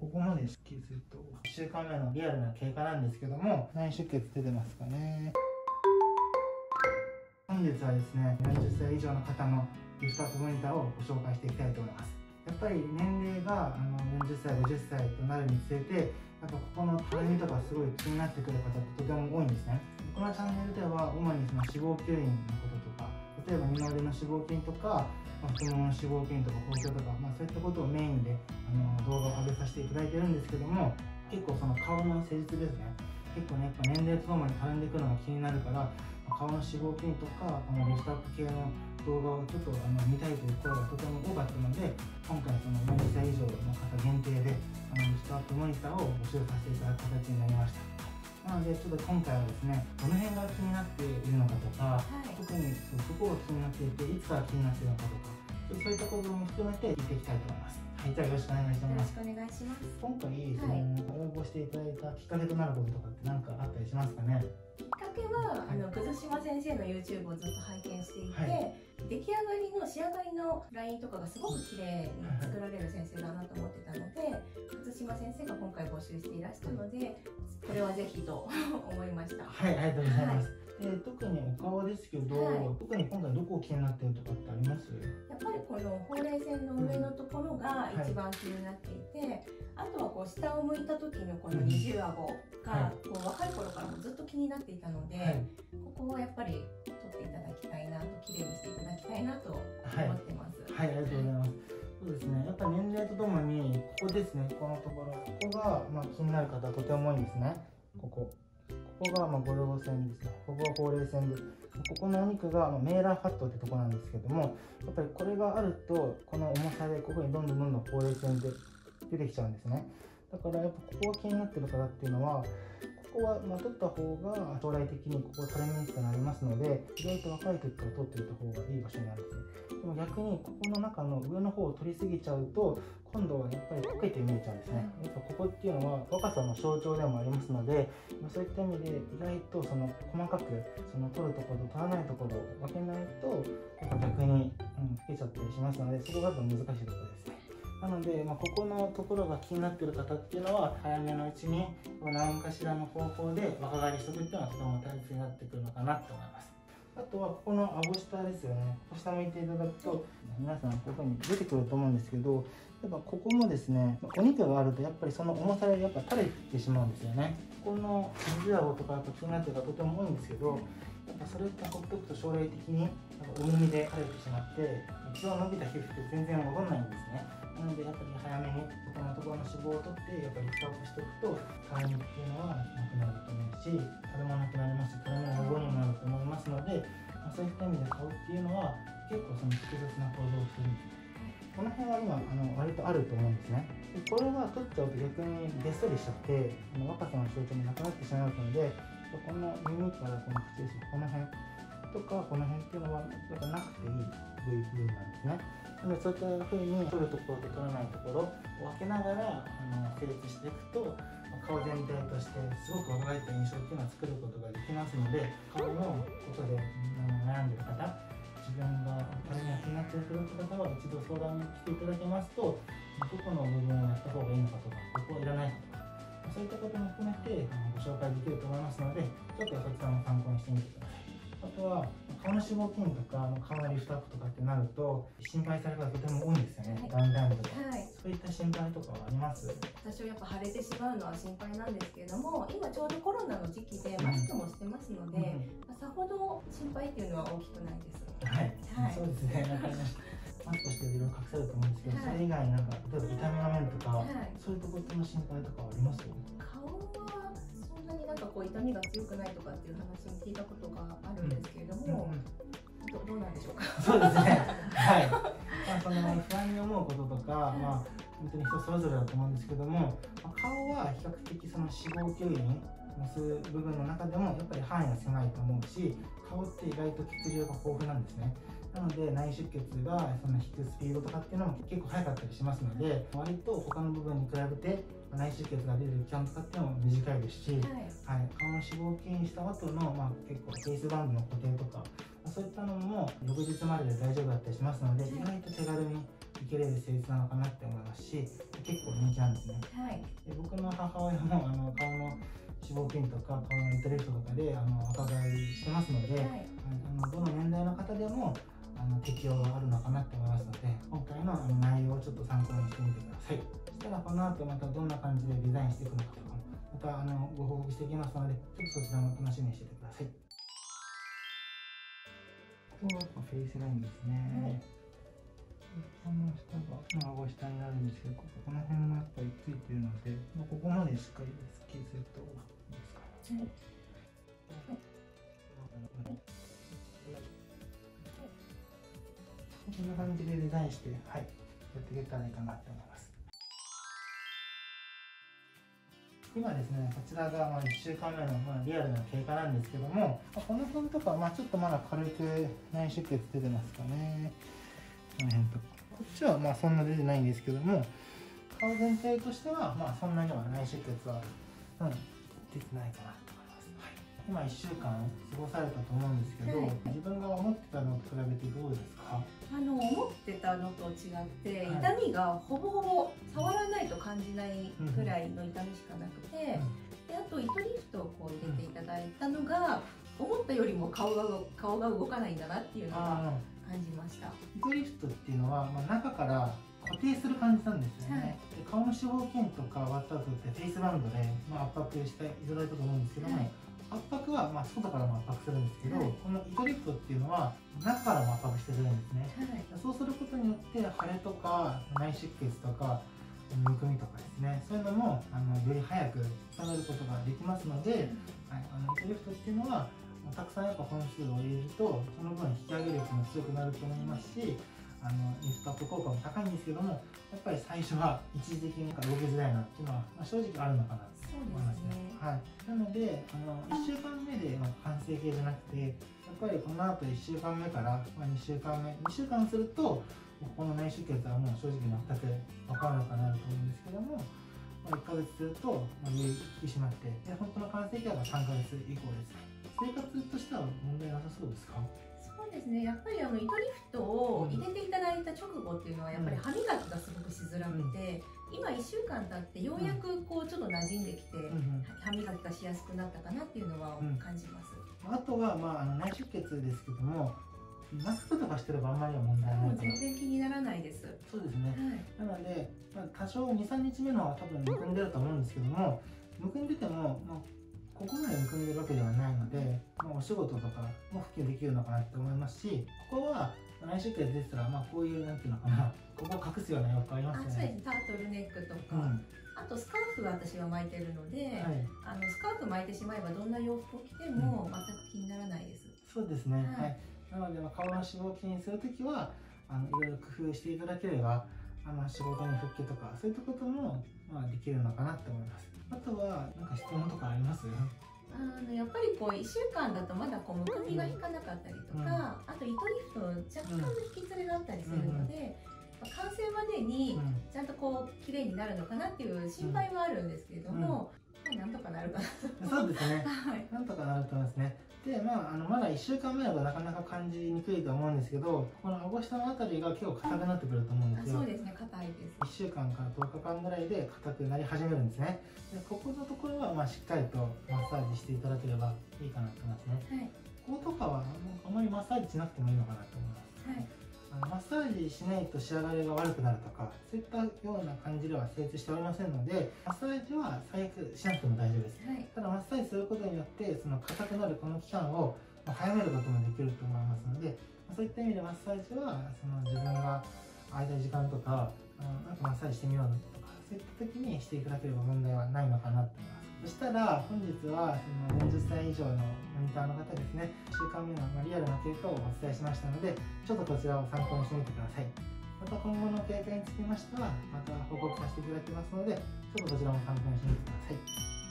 ここまで出血と、1週間目のリアルな経過なんですけども、内出血出てますかね。本日はですね、40歳以上の方のリフトアップモニターをご紹介していきたいと思います。やっぱり年齢が40歳50歳となるにつれて、なんかここのたるみとかすごい気になってくる方ってとても多いんですね。このチャンネルでは主にその脂肪吸引のこととか、例えば二の腕の脂肪筋とか太ももの脂肪筋とか包茎とか、そういったことをメインで動画を上げさせていただいてるんですけども、結構その顔の施術ですね、結構ね、やっぱ年齢とともにたるんでくるのが気になるから、顔の脂肪筋とかこのリフトアップ系の動画をちょっと見たいという声がとても多かったので、今回その40歳以上の方限定でリフトアップモニターを募集させていただく形になりました。なのでちょっと今回はですね、どの辺が気になっているのかとか、特にどこが気になっていて、いつから気になっているのかとか、そういったことも含めて聞いていきたいと思います。はい、じゃあよろしくお願いします。よろしくお願いします。今回その、応募していただいたきっかけとなることとかって何かあったりしますかね。きっかけは葛島先生の YouTube をずっと拝見していて、出来上がりの仕上がりのラインとかがすごく綺麗に作られる先生だなと思ってたので、葛島先生が今回募集していらしたので、これはぜひと思いました。はい、ありがとうございます。特にお顔ですけど、特に今回どこを気になってるとかってあります？やっぱりこのほうれい線の上のところが一番気になっていて、あとはこう下を向いた時のこの二重顎がこう若い頃からもずっと気になっていたので、ここはやっぱり取っていただきたいなと、綺麗にしていただきたいなと思ってます。はい、ありがとうございます。そうですね。やっぱ年齢とともにここですね、このところ、ここが気になる方はとても多いんですね。ここがゴルゴ線ですね。ここがほうれい線で、ここのお肉がメーラーファットってとこなんですけども、やっぱりこれがあると、この重さでここにどんどんほうれい線で出てきちゃうんですね。だからやっぱここが気になってる方っていうのは、ここは取った方が将来的にここたるみにくくなりますので、意外と若い時から取っておいた方がいい場所になるんですね。でも逆にここの中の上の方を取りすぎちゃうと、今度はやっぱり溶けて見えちゃうんですね。やっぱここっていうのは若さの象徴でもありますので、そういった意味で意外とその細かくその取るところと取らないところを分けないと、やっぱ逆に溶けちゃったりしますので、そこがやっぱ難しいところですね。なので、ここのところが気になっている方っていうのは、早めのうちに何かしらの方法で若返りしておくっていうのはとても大切になってくるのかなと思います。あとはここの顎下ですよね。ここ下向いていただくと、皆さんここに出てくると思うんですけど、やっぱここもですね、お肉があるとやっぱりその重さでやっぱ垂れてしまうんですよね。ここの二重顎とかやっぱ気になっている方とても多いんですけど、やっぱそれってほっとくと将来的にお耳で垂れてしまって、一応伸びた皮膚って全然戻んないんですね。なのでやっぱり早めにそこのところの脂肪を取って、やっぱりリフトアップしておくと、たるみっていうのはなくなると思うし、たるまなくなりますし、たるみの予防にもなると思いますので、そういった意味で顔っていうのは結構その複雑な構造をするんです。この辺は今割とあると思うんですね。でこれは取っちゃうと逆にげっそりしちゃって、若さの象徴もなくなってしまうので、この耳からこの口ですね、この辺とかこの辺っていうのはやっぱなくていい部位なんですね。なのでそういったふうに取るところと取らないところを分けながら整列していくと、顔全体としてすごく若返った印象っていうのは作ることができますので、顔のことで悩んでる方、自分がたるみが気になっている方は一度相談に来ていただけますと、どこの部分をやった方がいいのかとか、ここいらないとか、そういったことも含めてご紹介できると思いますので、ちょっとそちらも参考にしてみてください。あとは顔の脂肪筋とか顔のリフトアップとかってなると心配される方とても多いんですよね。ダウンタイムとか、そういった心配とかはあります？私はやっぱ腫れてしまうのは心配なんですけれども、今ちょうどコロナの時期でマスクもしてますので、さほど心配っていうのは大きくないです。そうですね。わかりました。マスクしていろいろ隠せると思うんですけど、それ以外になんか例えば痛みの面とか、そういうところの心配とかはあります？なんかこう痛みが強くないとかっていう話も聞いたことがあるんですけれども、どうなんでしょうか。そうですね。はい。その不安に思うこととか、本当に人それぞれだと思うんですけども、顔は比較的その脂肪吸引をする部分の中でもやっぱり範囲が狭いと思うし、顔って意外と血流が豊富なんですね。なので内出血がその引くスピードとかっていうのも結構速かったりしますので、割と他の部分に比べて内出血が出る期間とかっていうのも短いですし、顔の脂肪吸引した後の結構フェイスバンドの固定とか、そういったのも翌日までで大丈夫だったりしますので、意外と手軽に生きれる性質なのかなって思いますし、結構人気なんですね。はい、で僕の母親も顔の脂肪吸引とか顔のリトリートとかでお伺いしてますので、はい、どの年代の方でも適用があるのかなって思いますので、今回の内容をちょっと参考にしてみてください。そしたらこの後またどんな感じでデザインしていくのかとかもまたご報告していきますので、ちょっとそちらも楽しみにしててください。あとはフェイスラインですね。この下が顎下になるんですけど、この辺もやっぱりついてるので、ここまでしっかりスッキリするといいですかね。こんな感じでデザインして、はい、やっていけたらいいかなと思います。今ですね、こちらが1週間目のリアルな経過なんですけども、この辺とかちょっとまだ軽く内出血出てますかね。この辺とかこっちはそんな出てないんですけども、顔全体としてはそんなには内出血は、出てないかなと思います。はい、今1週間過ごされたと思うんですけど、はい、自分が思ってたのと比べてどうですか？思ってたのと違って、はい、痛みがほぼほぼ触らないと感じないくらいの痛みしかなくて、であと糸リフトをこう入れていただいたのが、思ったよりも顔が動かないんだなっていうのが感じました。糸リフトっていうのは、中から固定する感じなんですよね。はい、で顔の脂肪吸引とかワットアウトってフェイスバンドで、圧迫していただいたと思うんですけども、はい、圧迫は外からも圧迫するんですけど、この糸リフトっていうのは中からも圧迫してくれるんですね。はい、そうすることによって腫れとか内出血とかむくみとかですね、そういうのもより早く収めることができますので、はい、糸リフトっていうのはたくさん本数を入れるとその分引き上げ力も強くなると思いますし、リフトアップ効果も高いんですけども、やっぱり最初は一時的に動きづらいなっていうのは、正直あるのかなと思いますね。はい、なので1週間目で完成形じゃなくて、やっぱりこのあと1週間目から2週間目、2週間するとこの内出血はもう正直全く分かるのかなと思うんですけども、1ヶ月するとより引き締まって、で本当の完成形は3ヶ月以降です。生活としては問題なさそうですか？そうですね、やっぱり糸リフトを入れていただいた直後っていうのはやっぱり歯磨きがすごくしづらくて、今1週間経ってようやくちょっと馴染んできて、歯磨きがしやすくなったかなっていうのは感じます。あとは内出血ですけども、マスクとかしてればあんまりは問題ないです。全然気にならないです。そうですね。はい、なので多少2、3日目のは多分むくんでると思うんですけども、むくんでてもここまでむくんでるわけではないので、お仕事とかも普及できるのかなって思いますし、ここは内出血出てたらこういうなんていうのかな、ここを隠すような洋服ありますよね。そうですね、タートルネックとか、あとスカーフは私は巻いてるので、はい、スカーフ巻いてしまえばどんな洋服を着ても全く気にならないです。そうですね。はい、なので顔の脂肪を気にするときはいろいろ工夫していただければ、仕事に復帰とかそういったこともできるのかなって思います。あとはなんか質問とかあります？やっぱり1週間だとまだむくみが引かなかったりとか、あと糸リフト若干の引きずれがあったりするので、完成までにちゃんと綺麗になるのかなっていう心配はあるんですけれども、なんとかなるかな。そうですね。はい、なんとかなると思いますね。で、まだ1週間目だとなかなか感じにくいと思うんですけど、この顎下のあたりが結構硬くなってくると思うんですよ。そうですね、硬いです。1週間から10日間ぐらいで硬くなり始めるんですね。で、ここのところはしっかりとマッサージしていただければいいかなと思いますね。はい、こことかはあんまりマッサージしなくてもいいのかなと思います。はい、マッサージしないと仕上がりが悪くなるとか、そういったような感じでは成立しておりませんので、マッサージは最悪しなくても大丈夫です。はい、ただマッサージすることによって硬くなるこの期間を早めることもできると思いますので、そういった意味でマッサージは自分が空いた時間とかなんかマッサージしてみようとか、そういった時にしていただければ問題はないのかなと思います。そしたら本日は40歳以上のモニターの方ですね、1週間目のリアルな経過をお伝えしましたので、ちょっとこちらを参考にしてみてください。また今後の経過につきましてはまた報告させていただきますので、ちょっとこちらも参考にしてみてください。